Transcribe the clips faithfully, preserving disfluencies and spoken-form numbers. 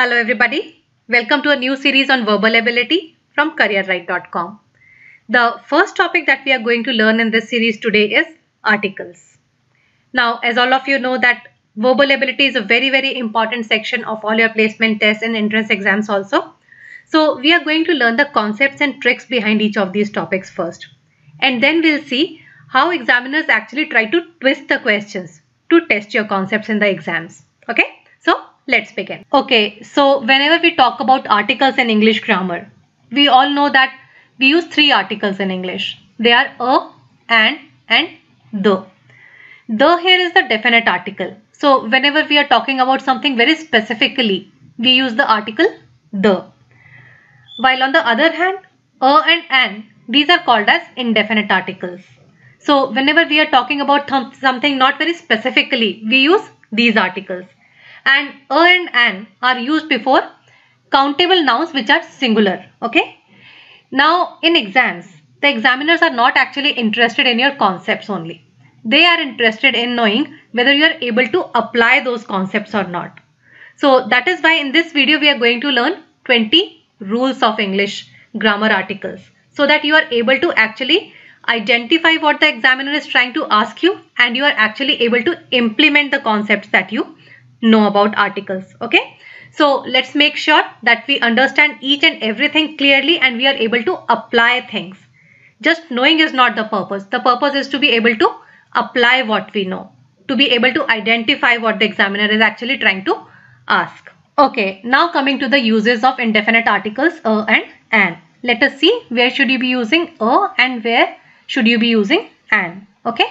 Hello everybody, welcome to a new series on verbal ability from career write dot com. The first topic that we are going to learn in this series today is articles. Now, as all of you know that verbal ability is a very very important section of all your placement tests and entrance exams also. So we are going to learn the concepts and tricks behind each of these topics first. And then we'll see how examiners actually try to twist the questions to test your concepts in the exams. Okay, so let's begin. Okay, so whenever we talk about articles in English grammar, we all know that we use three articles in English. They are a, an, and the. The here is the definite article. So whenever we are talking about something very specifically, we use the article the. While on the other hand, a and an, these are called as indefinite articles. So whenever we are talking about something not very specifically, we use these articles. And a and an are used before countable nouns which are singular. Okay. Now in exams, the examiners are not actually interested in your concepts only. They are interested in knowing whether you are able to apply those concepts or not. So that is why in this video we are going to learn twenty rules of English grammar articles, so that you are able to actually identify what the examiner is trying to ask you and you are actually able to implement the concepts that you know about articles. Okay, so let's make sure that we understand each and everything clearly and we are able to apply things. Just knowing is not the purpose. The purpose is to be able to apply what we know, to be able to identify what the examiner is actually trying to ask. Okay, now coming to the uses of indefinite articles a and an. Let us see where should you be using a and where should you be using an. Okay.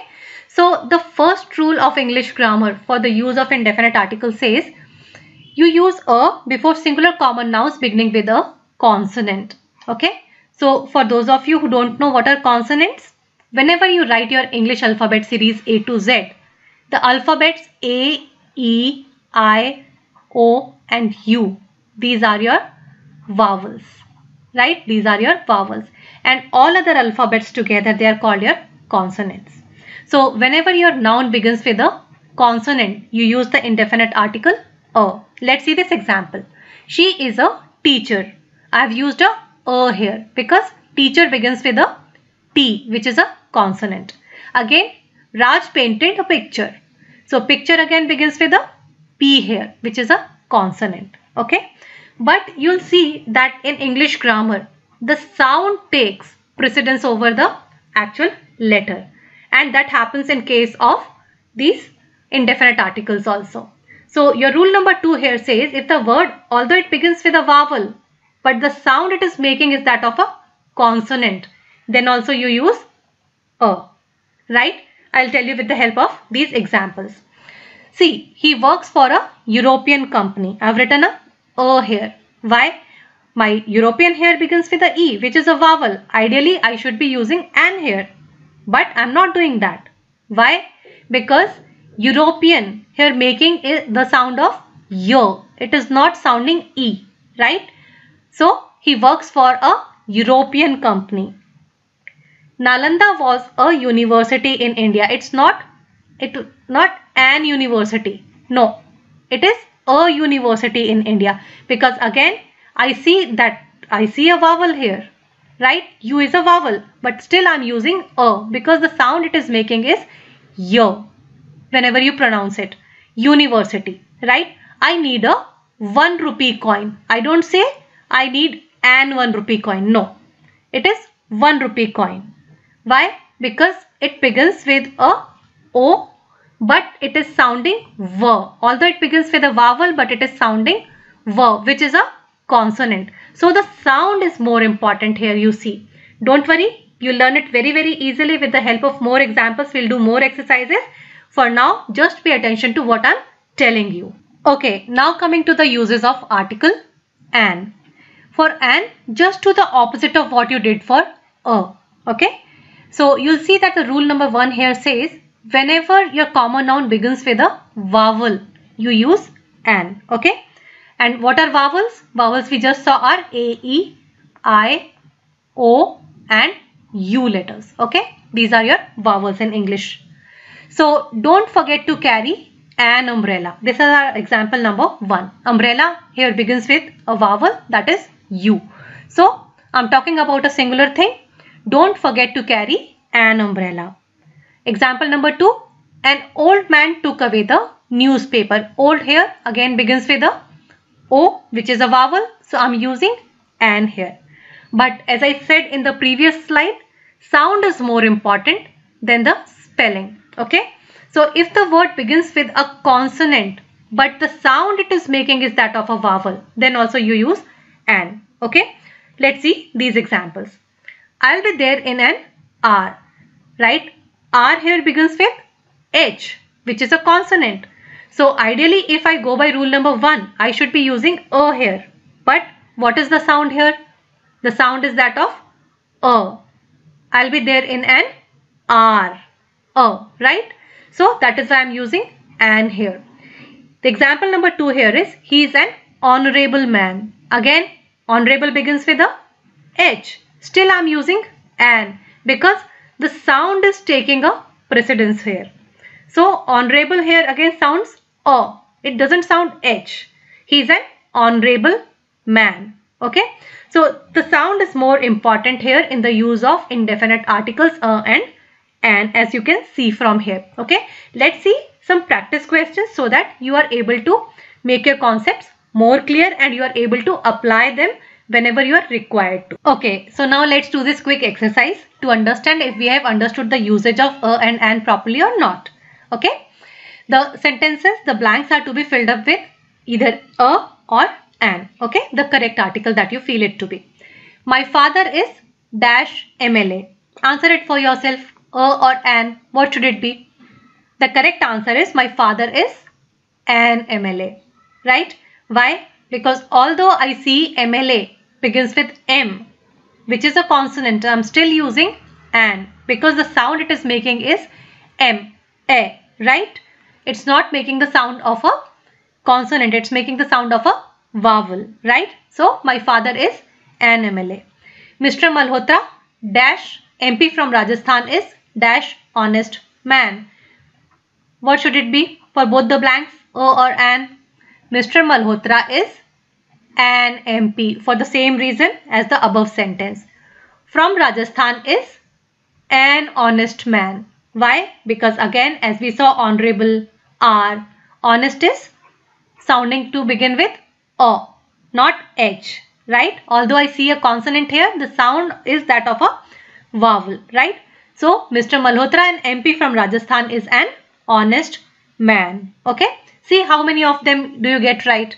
So the first rule of English grammar for the use of indefinite article says you use a before singular common nouns beginning with a consonant. Okay. So for those of you who don't know what are consonants, whenever you write your English alphabet series A to Z, the alphabets A, E, I, O and U, these are your vowels, right? These are your vowels and all other alphabets together, they are called your consonants. So whenever your noun begins with a consonant, you use the indefinite article a. Let's see this example. She is a teacher. I've used a a here because teacher begins with a T, which is a consonant. Again, Raj painted a picture. So picture again begins with a P here, which is a consonant. Okay. But you'll see that in English grammar, the sound takes precedence over the actual letter. And that happens in case of these indefinite articles also. So your rule number two here says if the word, although it begins with a vowel, but the sound it is making is that of a consonant, then also you use a, right? I'll tell you with the help of these examples. See, he works for a European company. I've written a a here. Why? My European here begins with a E, which is a vowel. Ideally, I should be using an here. But I'm not doing that. Why? Because European here making is the sound of yo. It is not sounding E, right? So he works for a European company. Nalanda was a university in India. It's not, it not an university. No, it is a university in India because again, I see that I see a vowel here. Right? U is a vowel, but still I'm using a because the sound it is making is yo whenever you pronounce it. University, right? I need a one rupee coin. I don't say I need an one rupee coin. No, it is one rupee coin. Why? Because it begins with a o, but it is sounding v. Although it begins with a vowel, but it is sounding v, which is a consonant. So the sound is more important here, you see. Don't worry, you learn it very very easily with the help of more examples. We'll do more exercises. For now, just pay attention to what I'm telling you. Okay, now coming to the uses of article an. For an, just do the opposite of what you did for a. Okay, so you'll see that the rule number one here says whenever your common noun begins with a vowel, you use an. Okay. And what are vowels? Vowels we just saw are A, E, I, O and U letters. Okay. These are your vowels in English. So don't forget to carry an umbrella. This is our example number one. Umbrella here begins with a vowel, that is U. So I'm talking about a singular thing. Don't forget to carry an umbrella. Example number two. An old man took away the newspaper. Old here again begins with a O, which is a vowel. So I'm using an here. But as I said in the previous slide, sound is more important than the spelling. Okay. So if the word begins with a consonant, but the sound it is making is that of a vowel, then also you use an. Okay. Let's see these examples. I'll be there in an hour. Right. R here begins with H, which is a consonant. So ideally, if I go by rule number one, I should be using a here. But what is the sound here? The sound is that of a. I'll be there in an hour. A, right? So that is why I'm using an here. The example number two here is he is an honorable man. Again, honorable begins with a H. Still I'm using an because the sound is taking a precedence here. So honorable here again sounds O. It doesn't sound H. He is an honorable man. Okay. So the sound is more important here in the use of indefinite articles a and an, as you can see from here. Okay. Let's see some practice questions so that you are able to make your concepts more clear and you are able to apply them whenever you are required to. Okay, so now let's do this quick exercise to understand if we have understood the usage of a and an properly or not. Okay, the sentences, the blanks are to be filled up with either a or an. Okay, the correct article that you feel it to be. My father is dash M L A. Answer it for yourself, a or an. What should it be? The correct answer is my father is an M L A. Right? Why? Because although I see M L A begins with M, which is a consonant, I'm still using an because the sound it is making is M, A, right? It's not making the sound of a consonant, it's making the sound of a vowel, right? So my father is an M L A. Mister Malhotra dash M P from Rajasthan is dash honest man. What should it be for both the blanks, O or an? Mister Malhotra is an M P for the same reason as the above sentence. From Rajasthan is an honest man. Why? Because again, as we saw, honorable R, honest is sounding to begin with O, not H, right? Although I see a consonant here, the sound is that of a vowel, right? So Mister Malhotra, an M P from Rajasthan, is an honest man. Okay. See how many of them do you get right.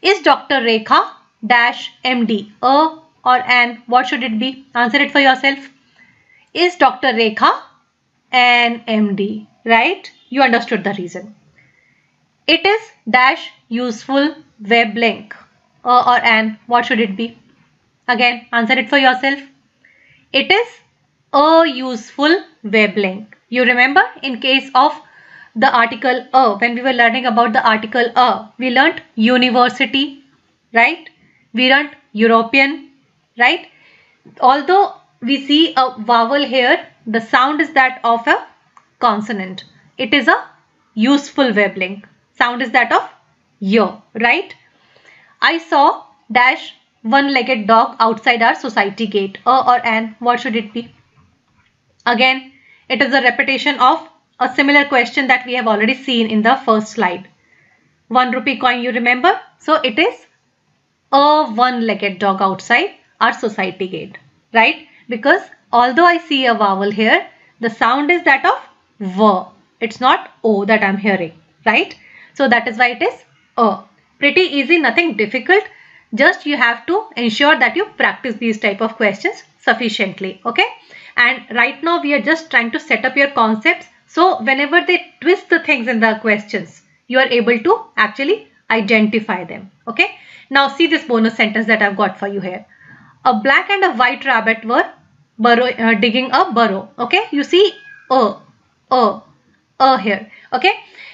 Is Doctor Rekha dash M D a or an? What should it be? Answer it for yourself. Is Doctor Rekha an M D? Right? You understood the reason. It is dash useful web link, a or an? What should it be? Again, answer it for yourself. It is a useful web link. You remember in case of the article a, when we were learning about the article a, we learnt university, right? We learnt European, right? Although we see a vowel here, the sound is that of a consonant. It is a useful web link. Sound is that of yo, right? I saw dash one-legged dog outside our society gate. A or an? What should it be? Again, it is a repetition of a similar question that we have already seen in the first slide. One rupee coin, you remember? So it is a one-legged dog outside our society gate, right? Because although I see a vowel here, the sound is that of V. It's not O that I'm hearing, right? So that is why it is a. Pretty easy, nothing difficult. Just you have to ensure that you practice these type of questions sufficiently, okay? And right now we are just trying to set up your concepts. So whenever they twist the things in the questions, you are able to actually identify them. Okay. Now see this bonus sentence that I've got for you here. A black and a white rabbit were burrow, uh, digging a burrow. Okay. You see a, a, a here. Okay.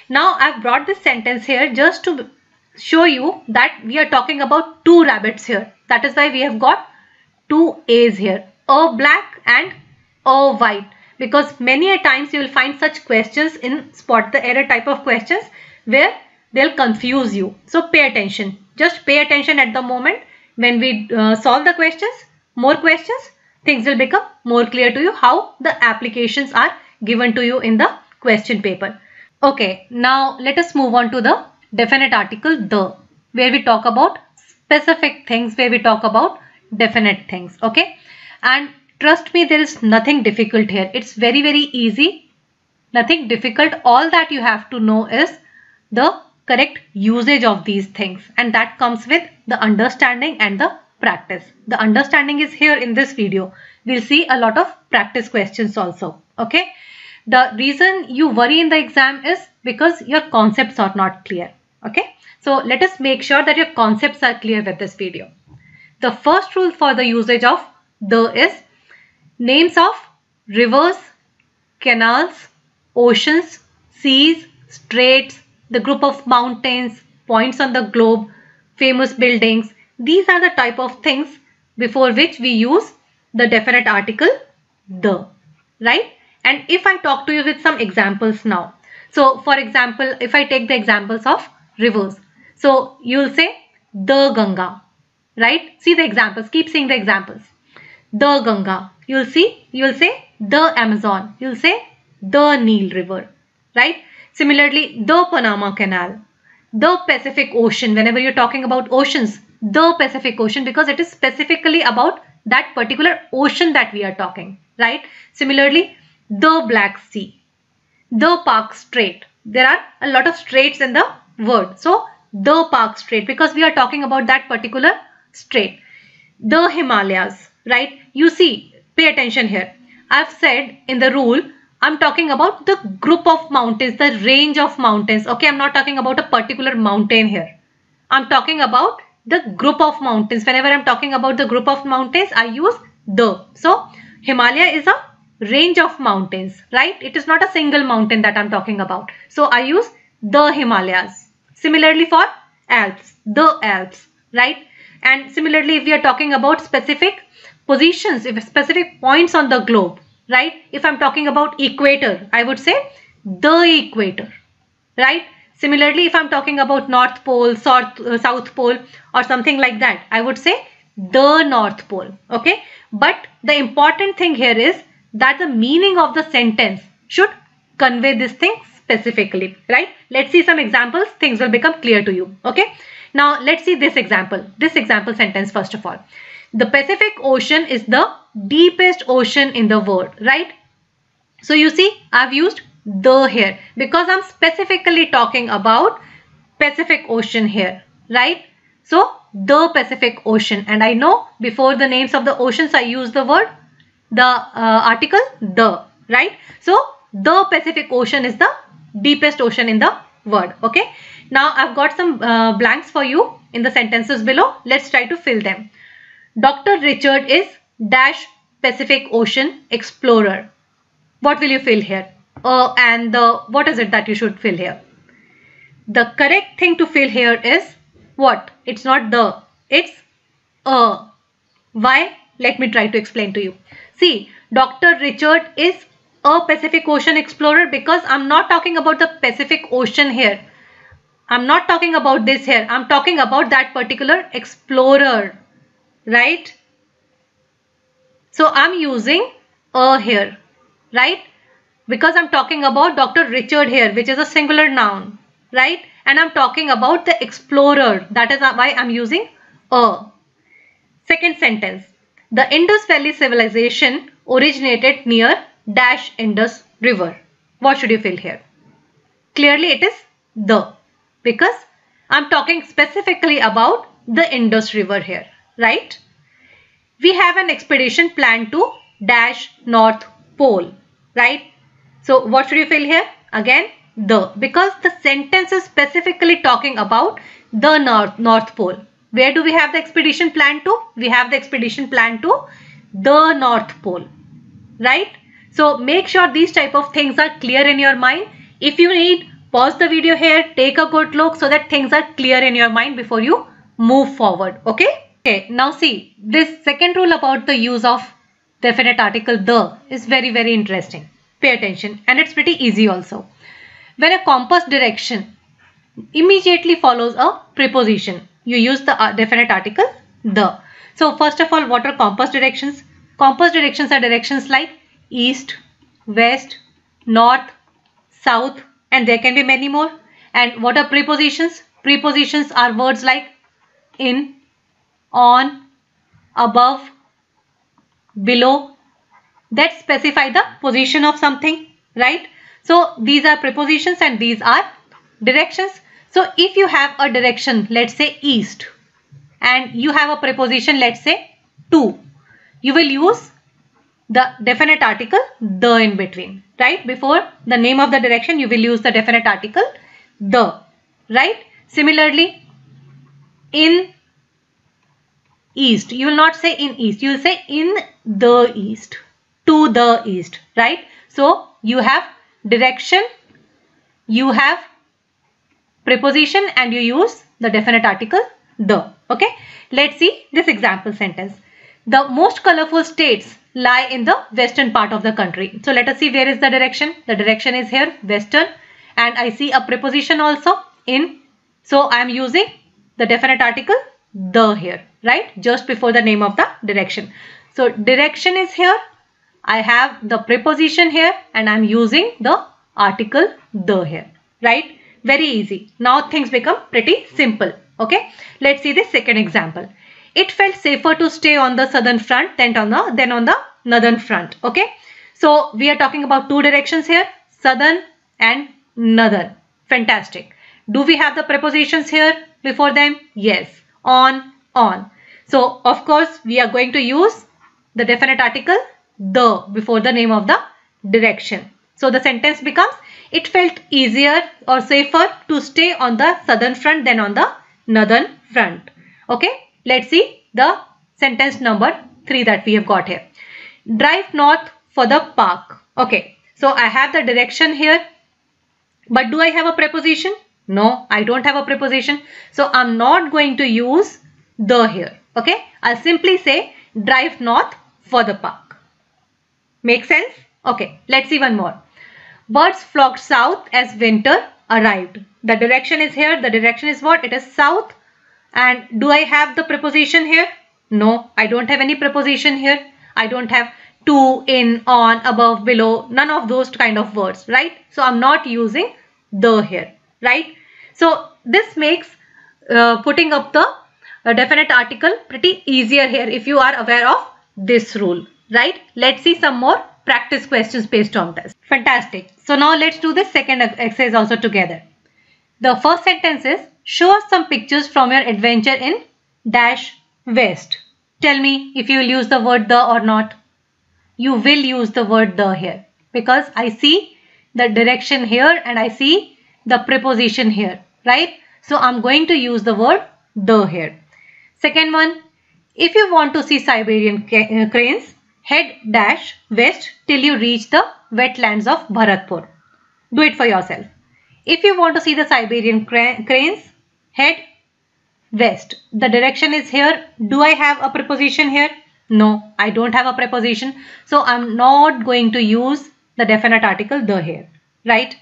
Now I've brought this sentence here just to show you that we are talking about two rabbits here. That is why we have got two A's here. A black and a white. Because many a times you will find such questions in spot the error type of questions where they'll confuse you. So pay attention. Just pay attention at the moment when we uh, solve the questions, more questions, things will become more clear to you how the applications are given to you in the question paper. Okay, now let us move on to the definite article the, where we talk about specific things, where we talk about definite things. Okay, and trust me, there is nothing difficult here. It's very, very easy, nothing difficult. All that you have to know is the correct usage of these things, and that comes with the understanding and the practice. The understanding is here in this video. We'll see a lot of practice questions also. Okay, the reason you worry in the exam is because your concepts are not clear. Okay, so let us make sure that your concepts are clear with this video. The first rule for the usage of the is names of rivers, canals, oceans, seas, straits, the group of mountains, points on the globe, famous buildings. These are the type of things before which we use the definite article the, right? And if I talk to you with some examples now. So for example, if I take the examples of rivers, so you'll say the Ganga, right? See the examples, keep seeing the examples. The Ganga, you'll see, you'll say the Amazon, you'll say the Nile River, right? Similarly, the Panama Canal, the Pacific Ocean. Whenever you're talking about oceans, the Pacific Ocean, because it is specifically about that particular ocean that we are talking, right? Similarly, the Black Sea, the Park Strait. There are a lot of straits in the word. So, the Park Strait, because we are talking about that particular strait. The Himalayas, right? You see, pay attention here. I've said in the rule, I'm talking about the group of mountains, the range of mountains. Okay, I'm not talking about a particular mountain here. I'm talking about the group of mountains. Whenever I'm talking about the group of mountains, I use the. So, Himalaya is a range of mountains, right? It is not a single mountain that I'm talking about. So, I use the Himalayas. Similarly for Alps, the Alps, right? And similarly, if we are talking about specific positions, if specific points on the globe, right? If I'm talking about equator, I would say the equator, right? Similarly, if I'm talking about North Pole, South, uh, South Pole or something like that, I would say the North Pole, okay? But the important thing here is that the meaning of the sentence should convey this thing specifically, right? Let's see some examples. Things will become clear to you, okay? Now, let's see this example, this example sentence first of all. The Pacific Ocean is the deepest ocean in the world, right? So you see, I've used the here because I'm specifically talking about Pacific Ocean here, right? So the Pacific Ocean, and I know before the names of the oceans, I use the word, the uh, article the, right? So the Pacific Ocean is the deepest ocean in the world, okay? Now I've got some uh, blanks for you in the sentences below. Let's try to fill them. Doctor Richard is dash Pacific Ocean explorer. What will you fill here? Uh, and the, what is it that you should fill here? The correct thing to fill here is what? It's not the, it's a. Why? Let me try to explain to you. See, Doctor Richard is a Pacific Ocean explorer because I'm not talking about the Pacific Ocean here. I'm not talking about this here. I'm talking about that particular explorer, right? So I'm using a here, right? Because I'm talking about Doctor Richard here, which is a singular noun, right? And I'm talking about the explorer. That is why I'm using a. Second sentence. The Indus Valley civilization originated near dash Indus River. What should you fill here? Clearly it is the, because I'm talking specifically about the Indus River here, right? We have an expedition planned to dash North Pole, right? So what should you fill here? Again, the, because the sentence is specifically talking about the North, North Pole. Where do we have the expedition planned to? We have the expedition planned to the North Pole, right? So make sure these type of things are clear in your mind. If you need, pause the video here, take a good look so that things are clear in your mind before you move forward, okay? Okay, now see, this second rule about the use of definite article the is very, very interesting. Pay attention, and it's pretty easy also. When a compass direction immediately follows a preposition. You use the definite article the. So first of all, what are compass directions? Compass directions are directions like east, west, north, south, and there can be many more. And what are prepositions? Prepositions are words like in, on, above, below, that specify the position of something, right? So these are prepositions and these are directions. So if you have a direction, let's say east, and you have a preposition, let's say to, you will use the definite article the in between, right? Before the name of the direction, you will use the definite article the, right? Similarly, in east, you will not say in east, you will say in the east, to the east, right? So you have direction, you have preposition, and you use the definite article the. Okay, let's see this example sentence. The most colorful states lie in the western part of the country. So let us see where is the direction. The direction is here, western, and I see a preposition also, in. So I am using the definite article the here, right? Just before the name of the direction. So direction is here, I have the preposition here, and I am using the article the here, right? Very easy. Now things become pretty simple. Okay, let's see the second example. It felt safer to stay on the southern front than on the than on the northern front. Okay, so we are talking about two directions here, southern and northern. Fantastic. Do we have the prepositions here before them? Yes, on, on. So of course we are going to use the definite article the before the name of the direction. So the sentence becomes, it felt easier or safer to stay on the southern front than on the northern front. Okay, let's see the sentence number three that we have got here. Drive north for the park. Okay, so I have the direction here, but do I have a preposition? No, I don't have a preposition. So I'm not going to use the here. Okay, I'll simply say drive north for the park. Make sense? Okay, let's see one more. Birds flocked south as winter arrived. The direction is here. The direction is what? It is south. And do I have the preposition here? No, I don't have any preposition here. I don't have to, in, on, above, below, none of those kind of words, right? So I'm not using the here, right? So this makes uh, putting up the uh, definite article pretty easier here if you are aware of this rule, right? Let's see some more practice questions based on this. Fantastic. So now let's do the second exercise also together. The first sentence is, show us some pictures from your adventure in dash west. Tell me if you will use the word the or not. You will use the word the here because I see the direction here and I see the preposition here, right? So I'm going to use the word the here. Second one, if you want to see Siberian cranes, head dash west till you reach the wetlands of Bharatpur. Do it for yourself. If you want to see the Siberian cranes, head west. The direction is here. Do I have a preposition here? No, I don't have a preposition. So I'm not going to use the definite article the here, right?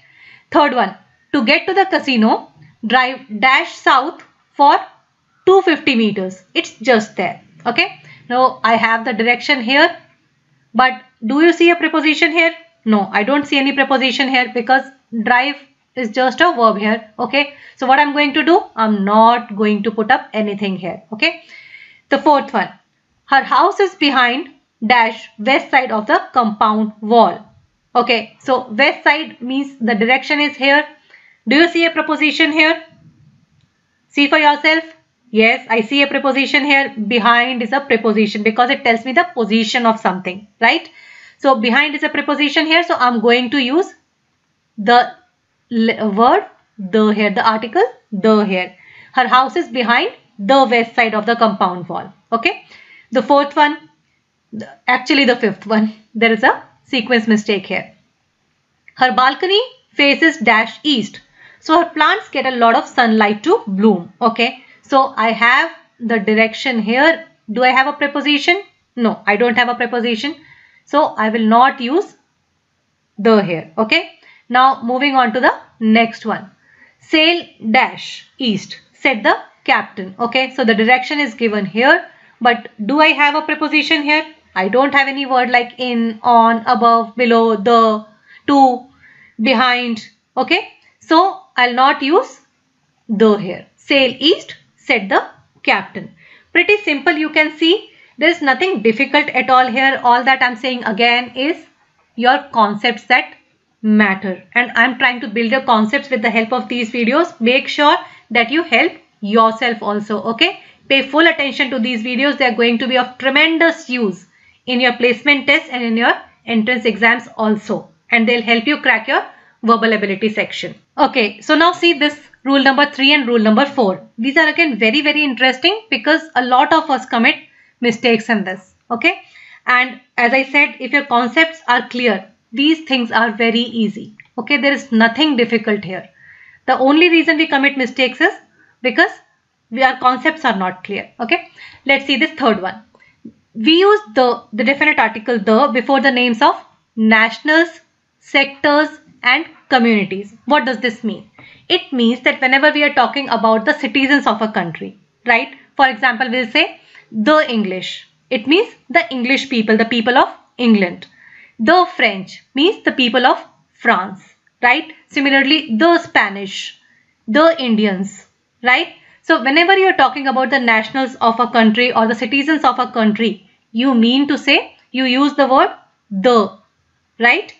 Third one, to get to the casino, drive dash south for two hundred fifty meters. It's just there. Okay. Now I have the direction here, but do you see a preposition here? No, I don't see any preposition here because drive is just a verb here. Okay, so what I'm going to do, I'm not going to put up anything here. Okay, the fourth one, her house is behind dash west side of the compound wall. Okay, so west side means the direction is here. Do you see a preposition here? See for yourself. Yes, I see a preposition here. Behind is a preposition because it tells me the position of something, right? So behind is a preposition here, so I'm going to use the word the here, the article the here. Her house is behind the west side of the compound wall. Okay, the fourth one, actually the fifth one, there is a sequence mistake here. Her balcony faces dash east, so her plants get a lot of sunlight to bloom. Okay, so I have the direction here. Do I have a preposition? No, I don't have a preposition, so I will not use the here. Okay, now moving on to the next one. sail dash east, said the captain. Okay, so the direction is given here, but do I have a preposition here? I don't have any word like in, on, above, below, the, to, behind. Okay, so I'll not use the here. Sail east, said the captain. Pretty simple, you can see. There's nothing difficult at all here. All that I'm saying again is your concepts that matter. And I'm trying to build your concepts with the help of these videos. Make sure that you help yourself also, okay? Pay full attention to these videos. They're going to be of tremendous use in your placement tests and in your entrance exams also. And they'll help you crack your verbal ability section. Okay, so now see this rule number three and rule number four. These are again very, very interesting because a lot of us commit mistakes in this. Okay, and as I said, if your concepts are clear, these things are very easy. Okay, there is nothing difficult here. The only reason we commit mistakes is because we, our concepts are not clear. Okay, let's see this third one. We use the, the definite article the before the names of nationals, sectors, and communities. What does this mean? It means that whenever we are talking about the citizens of a country, right? For example, we'll say the English. It means the English people, the people of England. The French means the people of France, right? Similarly, the Spanish, the Indians, right? So whenever you're talking about the nationals of a country or the citizens of a country, you mean to say you use the word the, right?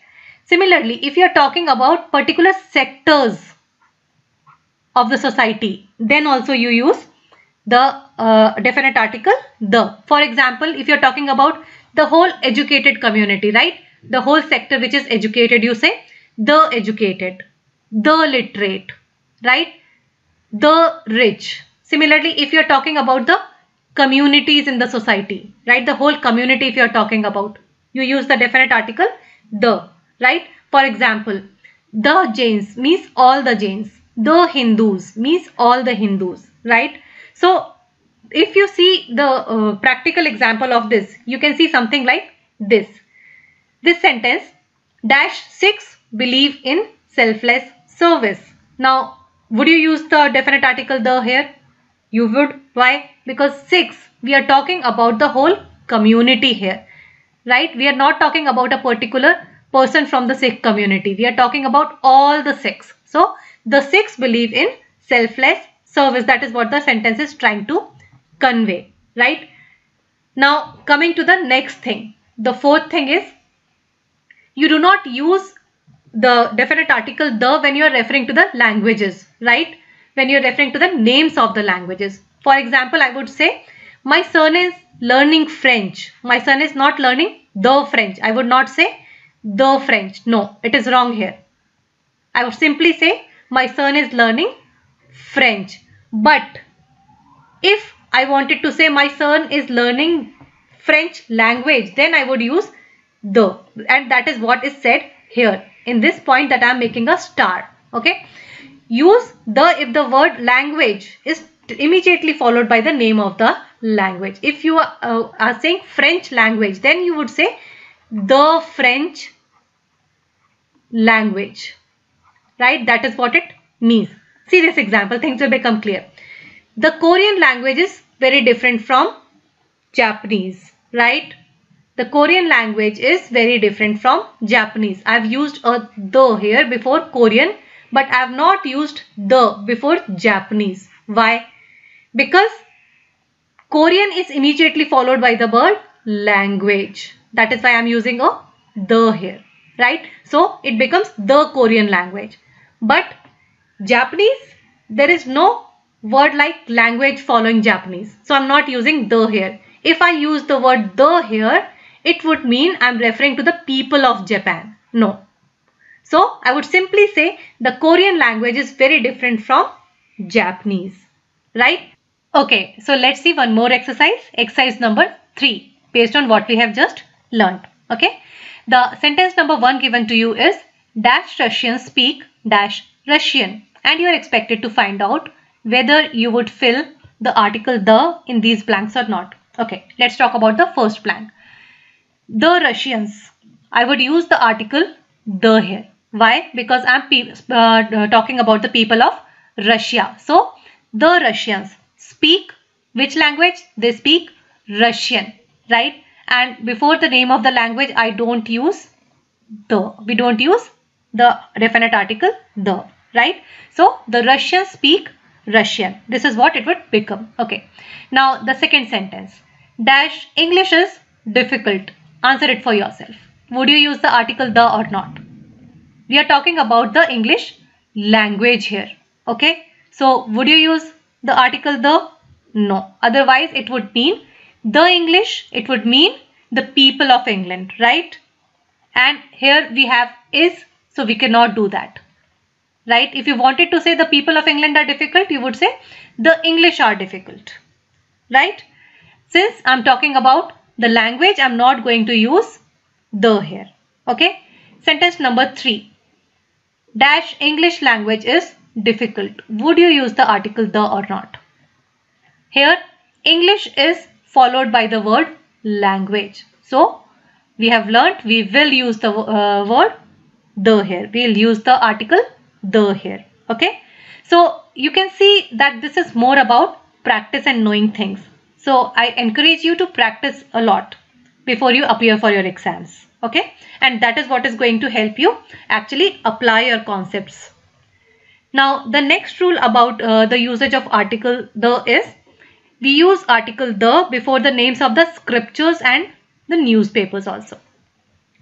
Similarly, if you're talking about particular sectors of the society, then also you use the uh, definite article the. For example, if you're talking about the whole educated community, right? The whole sector which is educated, you say the educated, the literate, right? The rich. Similarly, if you're talking about the communities in the society, right? The whole community if you're talking about, you use the definite article the. Right? For example, the Jains means all the Jains. The Hindus means all the Hindus. Right? So, if you see the uh, practical example of this, you can see something like this. This sentence, dash six, believe in selfless service. Now, would you use the definite article the here? You would. Why? Because six, we are talking about the whole community here. Right? We are not talking about a particular person from the Sikh community. We are talking about all the Sikhs. So, the Sikhs believe in selfless service. That is what the sentence is trying to convey, right? Now, coming to the next thing. The fourth thing is, you do not use the definite article the when you are referring to the languages, right? When you are referring to the names of the languages. For example, I would say, my son is learning French. My son is not learning the French. I would not say the French. No, it is wrong here. I would simply say my son is learning French. But if I wanted to say my son is learning French language, then I would use the, and that is what is said here in this point that I am making a star. Okay, use the if the word language is immediately followed by the name of the language. If you are, uh, are saying French language, then you would say the French language, right? That is what it means. See this example, things will become clear. The Korean language is very different from Japanese, right? The Korean language is very different from Japanese. I've used a the here before Korean, but I've not used the before Japanese. Why? Because Korean is immediately followed by the word language. That is why I'm using a the here, right? So it becomes the Korean language. But Japanese, there is no word like language following Japanese. So I'm not using the here. If I use the word the here, it would mean I'm referring to the people of Japan. No. So I would simply say the Korean language is very different from Japanese, right? Okay, so let's see one more exercise. Exercise number three, based on what we have just learned. Okay, the sentence number one given to you is dash Russians speak dash Russian, and you are expected to find out whether you would fill the article the in these blanks or not. Okay, let's talk about the first blank. The Russians. I would use the article the here. Why? Because I'm uh, talking about the people of Russia. So the Russians speak which language? They speak Russian, right? And before the name of the language, I don't use the. We don't use the definite article the, right? So the Russians speak Russian. This is what it would become. Okay. Now the second sentence. Dash English is difficult. Answer it for yourself. Would you use the article the or not? We are talking about the English language here. Okay. So would you use the article the? No. Otherwise it would mean the English. It would mean the people of England, right? And here we have is. So we cannot do that. Right? If you wanted to say the people of England are difficult, you would say the English are difficult. Right? Since I'm talking about the language, I'm not going to use the here. Okay? Sentence number three. Dash English language is difficult. Would you use the article the or not? Here, English is followed by the word language. So, we have learnt we will use the uh, word the here. We'll use the article the here. Okay. So you can see that this is more about practice and knowing things. So I encourage you to practice a lot before you appear for your exams. Okay. And that is what is going to help you actually apply your concepts. Now the next rule about uh, the usage of article the is we use article the before the names of the scriptures and the newspapers also.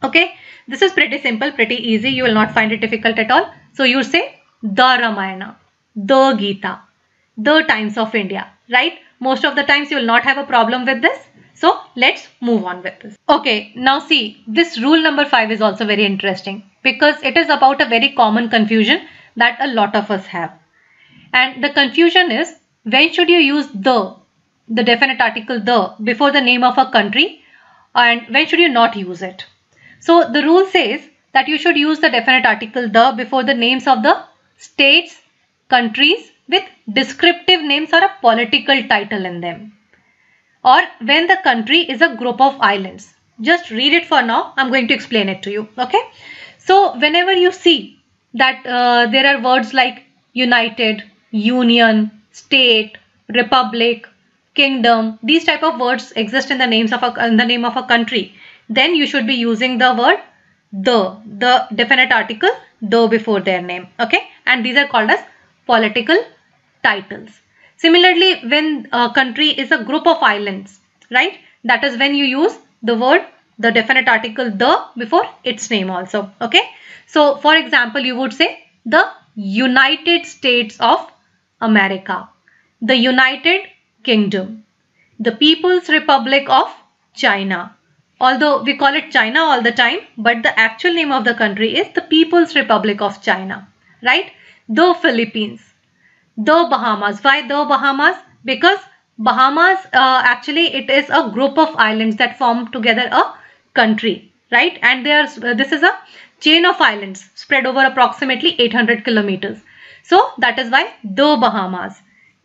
Okay. This is pretty simple, pretty easy. You will not find it difficult at all. So you say the Ramayana, the Gita, the Times of India, right? Most of the times you will not have a problem with this. So let's move on with this. Okay, now see, this rule number five is also very interesting because it is about a very common confusion that a lot of us have. And the confusion is, when should you use the, the definite article the, before the name of a country, and when should you not use it? So the rule says that you should use the definite article the before the names of the states, countries with descriptive names or a political title in them. Or when the country is a group of islands. Just read it for now. I'm going to explain it to you. Okay. So whenever you see that uh, there are words like united, union, state, republic, kingdom, these type of words exist in the names of a, in the name of a country, then you should be using the word the, the definite article the before their name. Okay. And these are called as political titles. Similarly, when a country is a group of islands, right? That is when you use the word, the definite article the before its name also. Okay. So for example, you would say the United States of America, the United Kingdom, the People's Republic of China. Although we call it China all the time, but the actual name of the country is the People's Republic of China, right? The Philippines, the Bahamas. Why the Bahamas? Because Bahamas, uh, actually it is a group of islands that form together a country, right? And they are, uh, this is a chain of islands spread over approximately eight hundred kilometers. So that is why the Bahamas,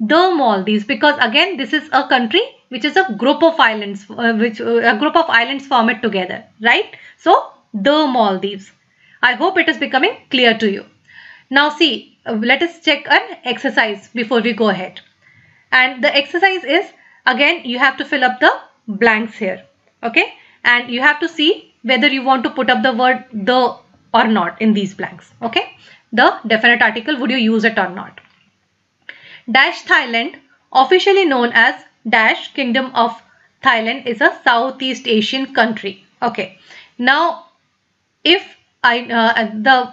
the Maldives, because again, this is a country which is a group of islands, uh, which uh, a group of islands form it together, right? So the Maldives. I hope it is becoming clear to you. Now see, uh, let us check an exercise before we go ahead. And the exercise is, again, you have to fill up the blanks here. Okay. And you have to see whether you want to put up the word the or not in these blanks. Okay. The definite article, would you use it or not? Dash Thailand, officially known as dash Kingdom of Thailand, is a Southeast Asian country. Okay. Now, if I uh, the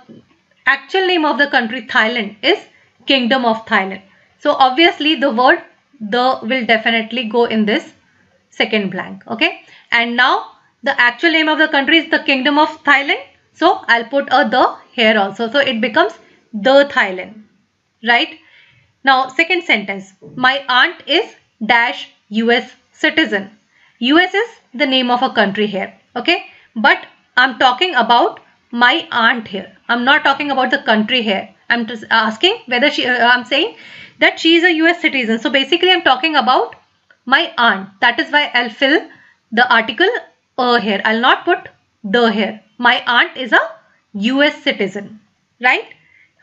actual name of the country Thailand is Kingdom of Thailand. So obviously the word the will definitely go in this second blank. Okay. And now the actual name of the country is the Kingdom of Thailand. So I'll put a the here also. So it becomes the Thailand. Right. Now, second sentence, my aunt is dash U S citizen. U S is the name of a country here. Okay. But I'm talking about my aunt here. I'm not talking about the country here. I'm just asking whether she, uh, I'm saying that she is a U S citizen. So basically I'm talking about my aunt. That is why I'll fill the article uh, here. I'll not put the here. My aunt is a U S citizen, right?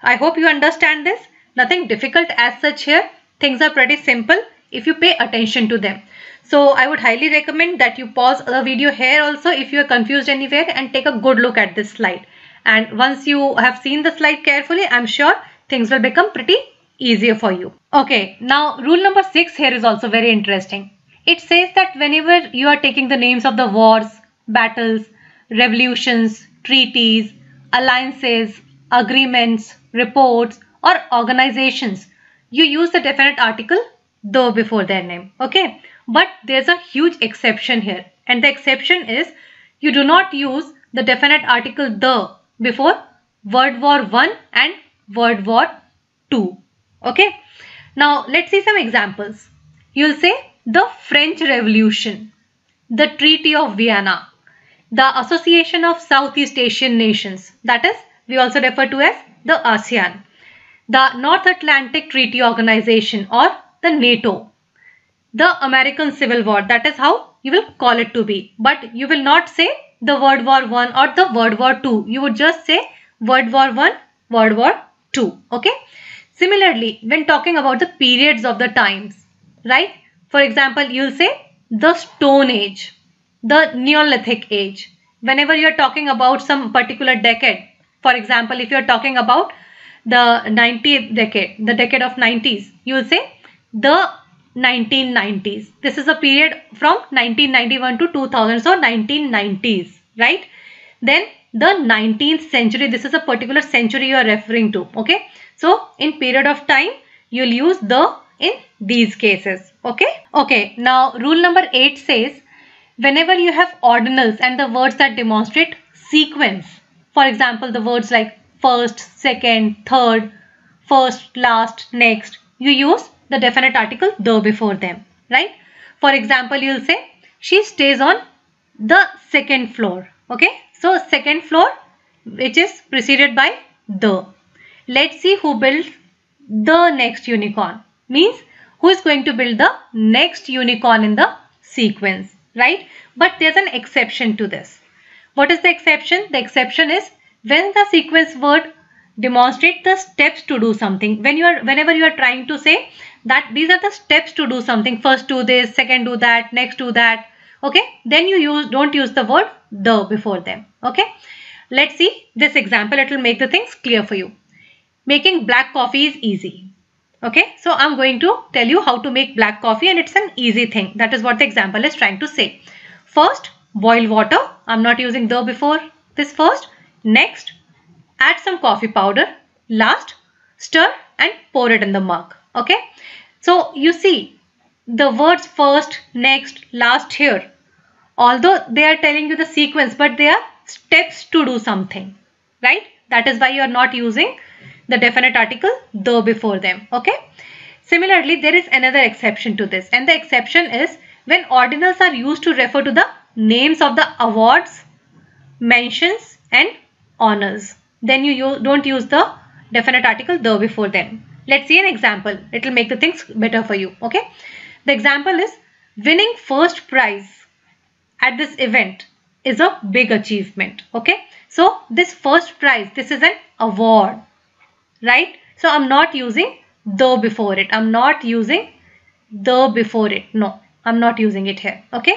I hope you understand this. nothing difficult as such here. Things are pretty simple if you pay attention to them. So I would highly recommend that you pause the video here also if you are confused anywhere, and take a good look at this slide. And once you have seen the slide carefully, I'm sure things will become pretty easier for you. Okay, now rule number six here is also very interesting. It says that whenever you are taking the names of the wars, battles, revolutions, treaties, alliances, agreements, reports, or organizations, you use the definite article though before their name. Okay, but there's a huge exception here, and the exception is you do not use the definite article the before World War One and World War Two. Okay, now let's see some examples. You'll say the French Revolution, the Treaty of Vienna, the Association of Southeast Asian Nations, that is, we also refer to as the ASEAN, the North Atlantic Treaty Organization or the NATO, the American Civil War, that is how you will call it to be, but you will not say the World War One or the World War Two. You would just say World War One, World War Two. Okay. Similarly, when talking about the periods of the times, right? For example, you'll say the Stone Age, the Neolithic Age. Whenever you're talking about some particular decade, for example, if you're talking about the ninetieth decade, the decade of nineties, you'll say the nineteen nineties. This is a period from nineteen ninety-one to two thousand, so nineteen nineties, right? Then the nineteenth century, this is a particular century you are referring to. Okay, so in period of time you'll use the in these cases. Okay, okay, now rule number eight says whenever you have ordinals and the words that demonstrate sequence, for example the words like first, second, third, first, last, next, you use the definite article though before them, right? For example, you'll say she stays on the second floor. Okay, so second floor, which is preceded by the. Let's see who builds the next unicorn, means who is going to build the next unicorn in the sequence, right? But there's an exception to this. What is the exception? The exception is when the sequence word demonstrate the steps to do something. When you are, whenever you are trying to say that these are the steps to do something, first do this, second do that, next do that, okay, then you use, don't use the word the before them. Okay, let's see this example, it will make the things clear for you. Making black coffee is easy. Okay, so I'm going to tell you how to make black coffee, and it's an easy thing. That is what the example is trying to say. First, boil water. I'm not using the before this first. Next, add some coffee powder. Last, stir and pour it in the mug. Okay, so you see the words first, next, last here, although they are telling you the sequence, but they are steps to do something, right? That is why you are not using the definite article though before them. Okay, similarly there is another exception to this, and the exception is when ordinals are used to refer to the names of the awards, mentions and honors, then you use, don't use the definite article though before them. Let's see an example, it will make the things better for you. Okay, the example is winning first prize at this event is a big achievement. Okay, so this first prize, this is an award, right? So I'm not using though before it, I'm not using though before it, no, I'm not using it here. Okay,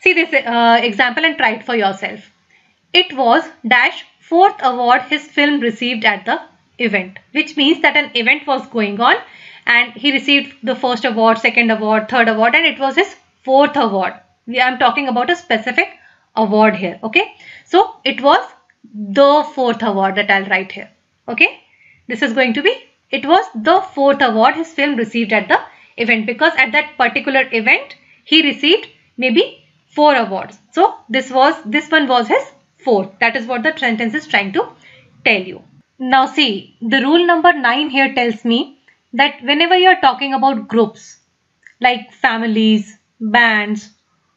see this uh, example and try it for yourself. It was dash fourth award his film received at the event, which means that an event was going on and he received the first award, second award, third award, and it was his fourth award. We are talking about a specific award here. Okay, so it was the fourth award that I'll write here. Okay, this is going to be, it was the fourth award his film received at the event, because at that particular event he received maybe four awards, so this was, this one was his fourth. That is what the sentence is trying to tell you. Now see, the rule number nine here tells me that whenever you are talking about groups like families, bands,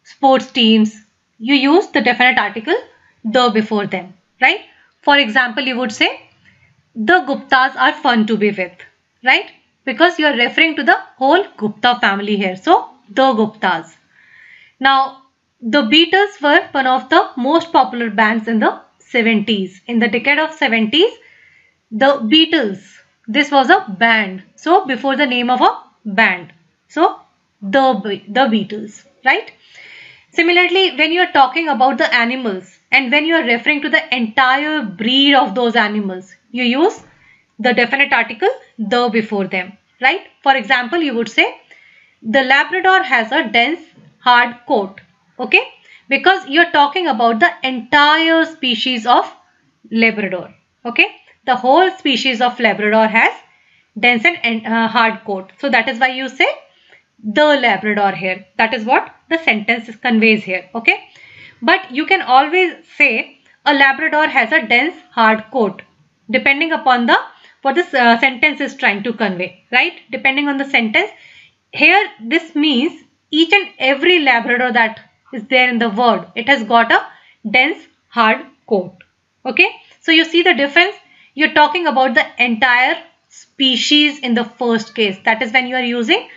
sports teams, you use the definite article the before them, right? For example, you would say the Guptas are fun to be with, right? Because you are referring to the whole Gupta family here, so the Guptas. Now the Beatles were one of the most popular bands in the seventies. In the decade of seventies, the Beatles This was a band. So before the name of a band. So the, the Beatles, right? Similarly, when you are talking about the animals and when you are referring to the entire breed of those animals, you use the definite article the before them, right? For example, you would say the Labrador has a dense hard coat, okay? Because you're talking about the entire species of Labrador, okay? The whole species of Labrador has dense and uh, hard coat. So that is why you say the Labrador here. That is what the sentence conveys here, okay? But you can always say a Labrador has a dense hard coat, depending upon the what this uh, sentence is trying to convey, right? Depending on the sentence. Here, this means each and every Labrador that is there in the word, it has got a dense hard coat, okay? So you see the difference. You're talking about the entire species in the first case. That is when you are using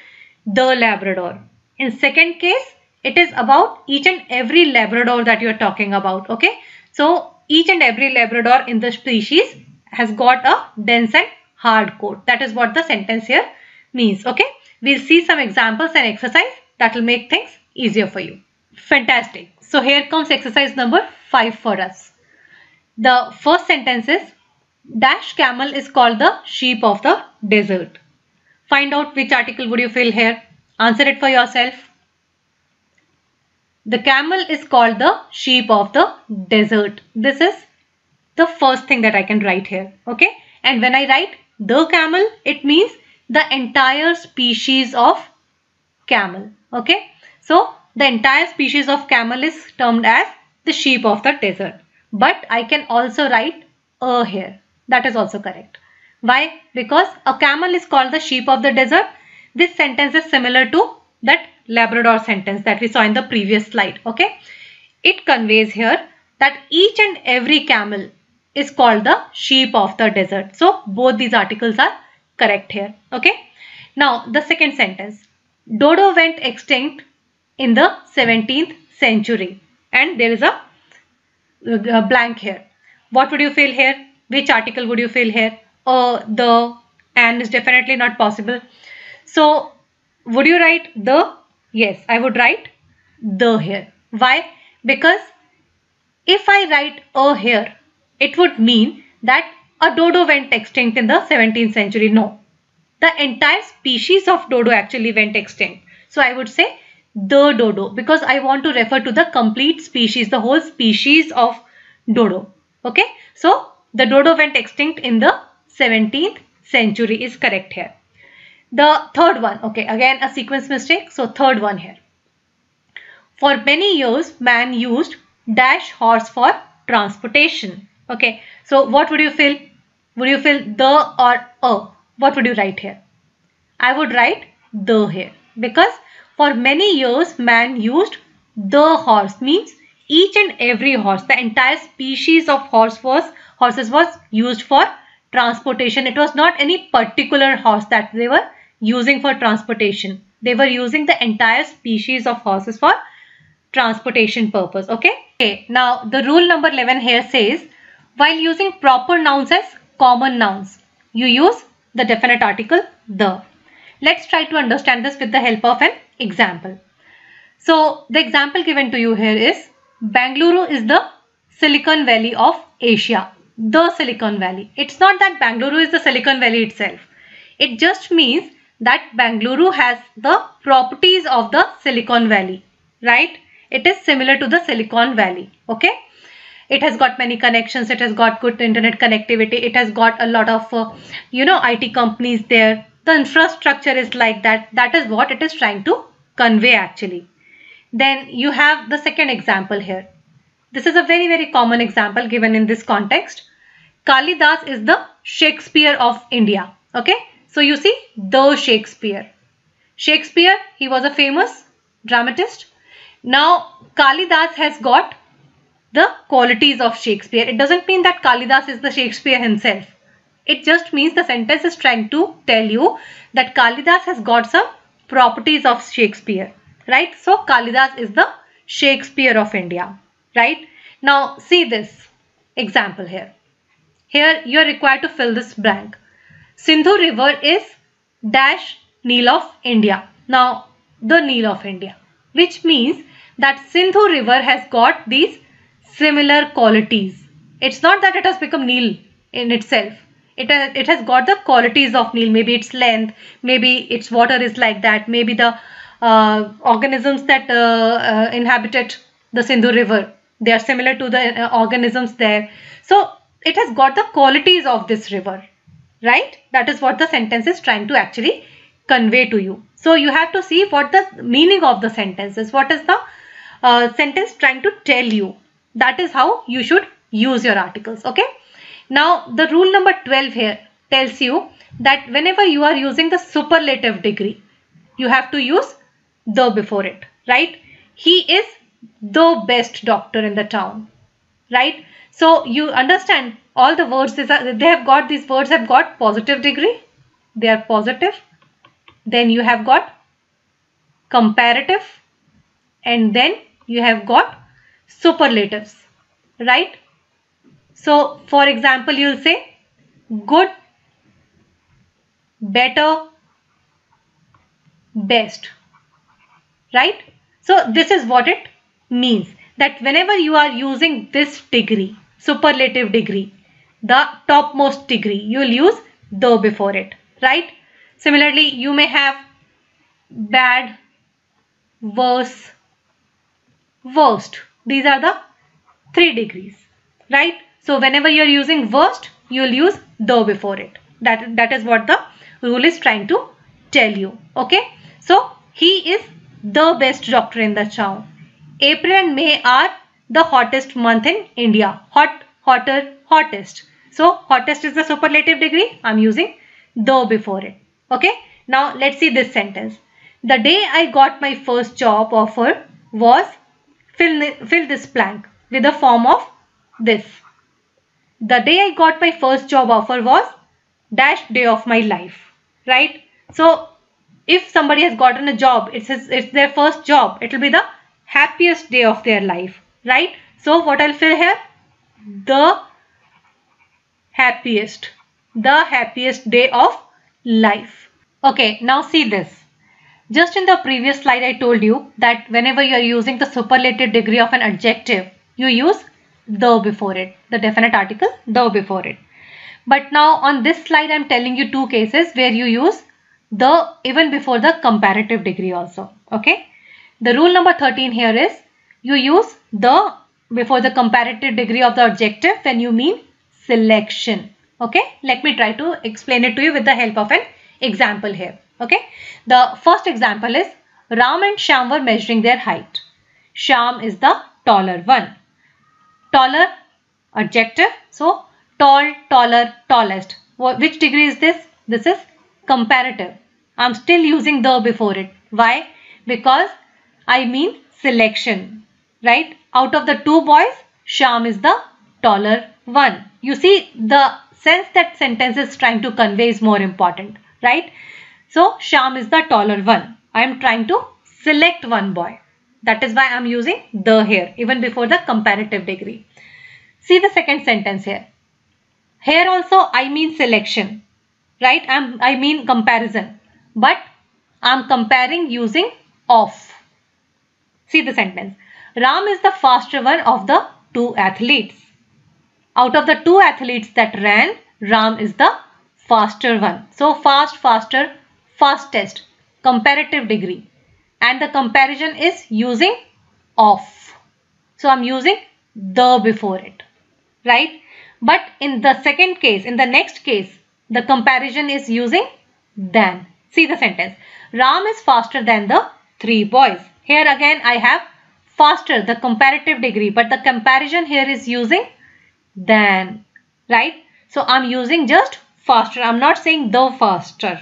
the Labrador. In second case, it is about each and every Labrador that you're talking about, okay? So each and every Labrador in the species has got a dense and hard coat. That is what the sentence here means, okay? We'll see some examples and exercise that will make things easier for you. Fantastic. So here comes exercise number five for us. The first sentence is, dash camel is called the sheep of the desert. Find out which article would you fill here. Answer it for yourself. The camel is called the sheep of the desert. This is the first thing that I can write here. Okay. And when I write the camel, it means the entire species of camel. Okay. So the entire species of camel is termed as the sheep of the desert. But I can also write a here. That is also correct. Why? Because a camel is called the sheep of the desert. This sentence is similar to that Labrador sentence that we saw in the previous slide. Okay. It conveys here that each and every camel is called the sheep of the desert. So both these articles are correct here. Okay. Now the second sentence. Dodo went extinct in the seventeenth century. And there is a, a blank here. What would you fill here? Which article would you fill here? Uh, the and is definitely not possible. So would you write the? Yes, I would write the here. Why? Because if I write a here, it would mean that a dodo went extinct in the seventeenth century. No, the entire species of dodo actually went extinct. So I would say the dodo because I want to refer to the complete species, the whole species of dodo. Okay, so the dodo went extinct in the seventeenth century is correct here. The third one, okay, again a sequence mistake. So third one here. For many years, man used dash horse for transportation. Okay, so what would you fill? Would you fill the or a? What would you write here? I would write the here because for many years, man used the horse means each and every horse, the entire species of horse was, horses was used for transportation. It was not any particular horse that they were using for transportation. They were using the entire species of horses for transportation purpose. Okay. Okay. Now the rule number eleven here says, while using proper nouns as common nouns, you use the definite article the. Let's try to understand this with the help of an example. So the example given to you here is, Bengaluru is the Silicon Valley of Asia. The Silicon Valley. It's not that Bengaluru is the Silicon Valley itself. It just means that Bengaluru has the properties of the Silicon Valley, right? It is similar to the Silicon Valley, okay? It has got many connections. It has got good internet connectivity. It has got a lot of, uh, you know, I T companies there. The infrastructure is like that. That is what it is trying to convey actually. Then you have the second example here. This is a very, very common example given in this context. Kalidas is the Shakespeare of India. Okay. So you see the Shakespeare. Shakespeare, he was a famous dramatist. Now Kalidas has got the qualities of Shakespeare. It doesn't mean that Kalidas is the Shakespeare himself. It just means the sentence is trying to tell you that Kalidas has got some properties of Shakespeare. Right. So Kalidas is the Shakespeare of India. Right. Now see this example here. Here you are required to fill this blank. Sindhu River is dash Nile of India. Now the Nile of India, which means that Sindhu River has got these similar qualities. It's not that it has become Nile in itself. It has, it has got the qualities of Nile. Maybe its length, maybe its water is like that, maybe the uh, organisms that uh, uh, inhabited the Sindhu River, they are similar to the uh, organisms there. So it has got the qualities of this river, right? That is what the sentence is trying to actually convey to you. So you have to see what the meaning of the sentence is. What is the uh, sentence trying to tell you? That is how you should use your articles, okay? Now the rule number twelve here tells you that whenever you are using the superlative degree, you have to use the before it, right? He is the best doctor in the town, right? So you understand all the words, they have got, these words have got positive degree, they are positive. Then you have got comparative, and then you have got superlatives, right? So for example, you'll say good, better, best, right? So this is what it means, that whenever you are using this degree, superlative degree, the topmost degree, you'll use the before it, right? Similarly, you may have bad, worse, worst. These are the three degrees, right? So whenever you're using worst, you'll use the before it. That, that is what the rule is trying to tell you, okay? So he is the best doctor in the town. April and May are the hottest month in India. Hot, hotter, hottest. So hottest is the superlative degree. I'm using the before it. Okay, now let's see this sentence. The day I got my first job offer was, fill, fill this blank with a form of this. The day I got my first job offer was dash day of my life, right? So if somebody has gotten a job, it's, his, it's their first job, it will be the happiest day of their life, right? So what I'll fill here? The happiest, the happiest day of life. Okay, now see this. Just in the previous slide, I told you that whenever you are using the superlative degree of an adjective, you use the before it, the definite article, the before it. But now on this slide, I'm telling you two cases where you use the even before the comparative degree also. Okay, the rule number thirteen here is you use the before the comparative degree of the adjective when you mean selection. Okay, let me try to explain it to you with the help of an example here. Okay, the first example is Ram and Shyam were measuring their height. Shyam is the taller one. Taller, adjective. So tall, taller, tallest. Which degree is this? This is comparative. I'm still using the before it. Why? Because I mean selection, right? Out of the two boys, Shyam is the taller one. You see, the sense that sentence is trying to convey is more important, right? So Shyam is the taller one. I am trying to select one boy. That is why I am using the here, even before the comparative degree. See the second sentence here. Here also I mean selection, right? I am, I mean comparison, but I am comparing using of. See the sentence. Ram is the faster one of the two athletes. Out of the two athletes that ran, Ram is the faster one. So fast, faster, fastest, comparative degree. And the comparison is using of. So I'm using the before it, right? But in the second case, in the next case, the comparison is using than. See the sentence. Ram is faster than the three boys. Here again I have faster, the comparative degree, but the comparison here is using than, right? So I'm using just faster. I'm not saying the faster.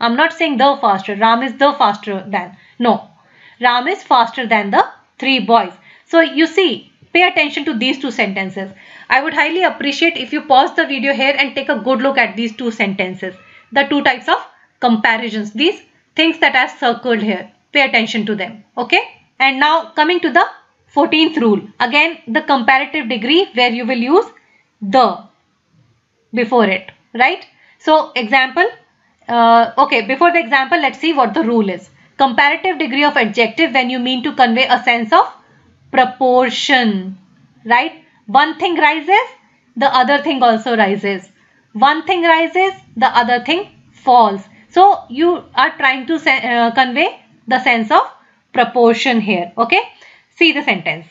I'm not saying the faster. Ram is the faster than. No, Ram is faster than the three boys. So you see, pay attention to these two sentences. I would highly appreciate if you pause the video here and take a good look at these two sentences, the two types of comparisons, these things that are circled here. Pay attention to them. Okay. And now coming to the fourteenth rule, again the comparative degree where you will use the before it, right? So example, uh, okay, before the example, let's see what the rule is. Comparative degree of adjective when you mean to convey a sense of proportion, right? One thing rises, the other thing also rises. One thing rises, the other thing falls. So you are trying to uh, convey the sense of proportion here, okay? See the sentence.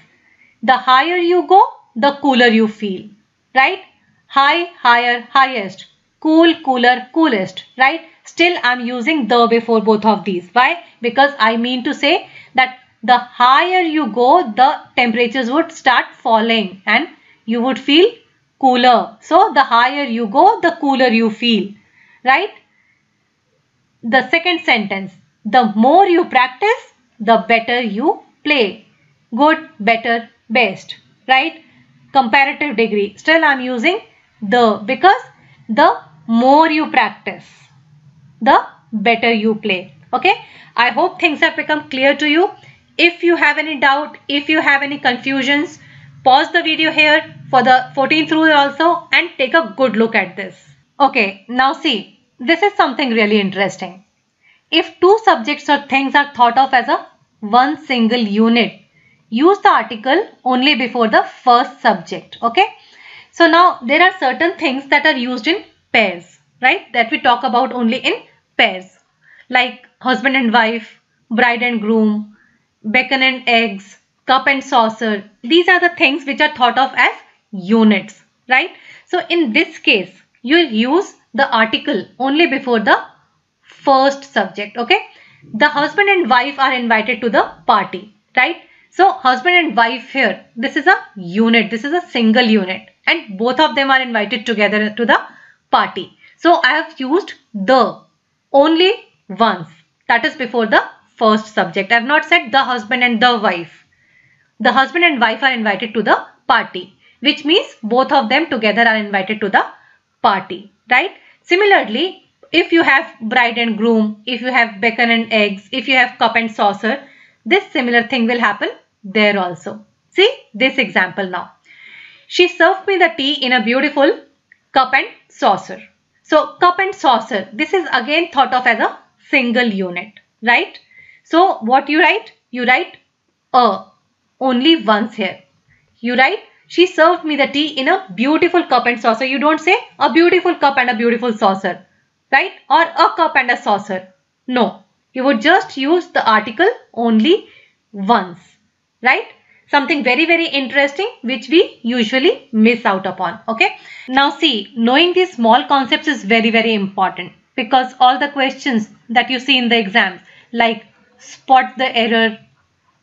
The higher you go, the cooler you feel, right? High, higher, highest. Cool, cooler, coolest, right? Still I'm using the before both of these. Why? Because I mean to say that the higher you go, the temperatures would start falling and you would feel cooler. So the higher you go, the cooler you feel, right? The second sentence, the more you practice, the better you play. Good, better, best, right? Comparative degree. Still I'm using the, because the more you practice, the better you play. Okay, I hope things have become clear to you. If you have any doubt, if you have any confusions, pause the video here for the fourteenth rule also and take a good look at this. Okay, now see, this is something really interesting. If two subjects or things are thought of as a one single unit, use the article only before the first subject. Okay, so now there are certain things that are used in pairs, right, that we talk about only in pairs, like husband and wife, bride and groom, bacon and eggs, cup and saucer. These are the things which are thought of as units, right? So in this case, you'll use the article only before the first subject, okay? The husband and wife are invited to the party, right? So husband and wife here, this is a unit, this is a single unit, and both of them are invited together to the party. So I have used the only once, that is before the first subject. I have not said the husband and the wife. The husband and wife are invited to the party, which means both of them together are invited to the party, right? Similarly, if you have bride and groom, if you have bacon and eggs, if you have cup and saucer, this similar thing will happen there also. See this example now. She served me the tea in a beautiful cup and saucer. So cup and saucer, this is again thought of as a single unit, right? So what you write? You write a, only once here. You write, she served me the tea in a beautiful cup and saucer. You don't say a beautiful cup and a beautiful saucer, right? Or a cup and a saucer. No, you would just use the article only once, right? Something very, very interesting which we usually miss out upon, okay? Now see, knowing these small concepts is very, very important, because all the questions that you see in the exams, like spot the error,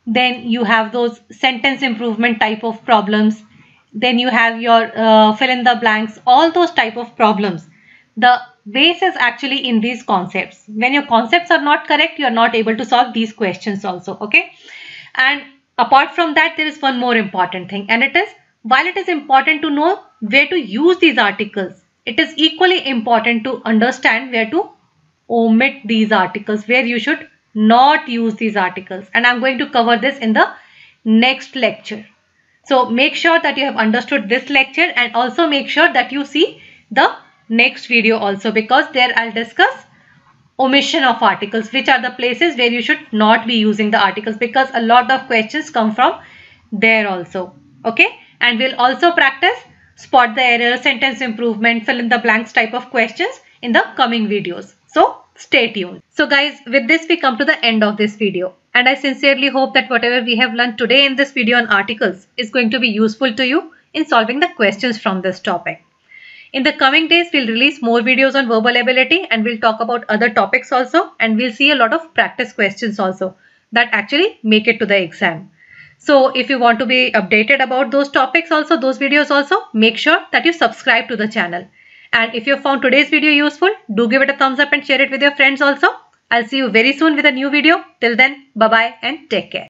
then you have those sentence improvement type of problems, then you have your uh, fill in the blanks, all those type of problems. The base is actually in these concepts. When your concepts are not correct, you are not able to solve these questions also, okay? And apart from that, there is one more important thing, and it is, while it is important to know where to use these articles, it is equally important to understand where to omit these articles, where you should not use these articles. And I'm going to cover this in the next lecture. So make sure that you have understood this lecture, and also make sure that you see the next video also, because there I'll discuss omission of articles, which are the places where you should not be using the articles, because a lot of questions come from there also, okay? And we'll also practice spot the error, sentence improvement, fill in the blanks type of questions in the coming videos. So stay tuned. So guys, with this we come to the end of this video, and I sincerely hope that whatever we have learned today in this video on articles is going to be useful to you in solving the questions from this topic. In the coming days, we'll release more videos on verbal ability, and we'll talk about other topics also, and we'll see a lot of practice questions also that actually make it to the exam. So if you want to be updated about those topics also, those videos also, make sure that you subscribe to the channel. And if you found today's video useful, do give it a thumbs up and share it with your friends also. I'll see you very soon with a new video. Till then, bye-bye and take care.